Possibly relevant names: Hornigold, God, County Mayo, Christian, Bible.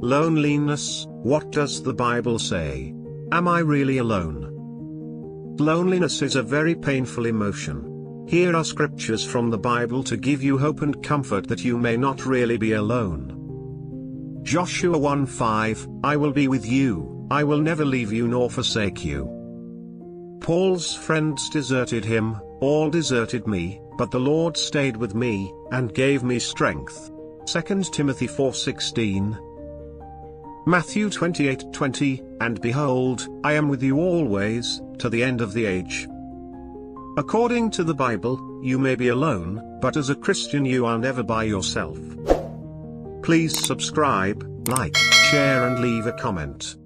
Loneliness, what does the Bible say? Am I really alone? Loneliness is a very painful emotion. Here are scriptures from the Bible to give you hope and comfort that you may not really be alone. Joshua 1:5, I will be with you, I will never leave you nor forsake you. Paul's friends deserted him, all deserted me, but the Lord stayed with me, and gave me strength. 2 Timothy 4:16. Matthew 28:20, and behold, I am with you always, to the end of the age. According to the Bible, you may be alone, but as a Christian you are never by yourself. Please subscribe, like, share and leave a comment.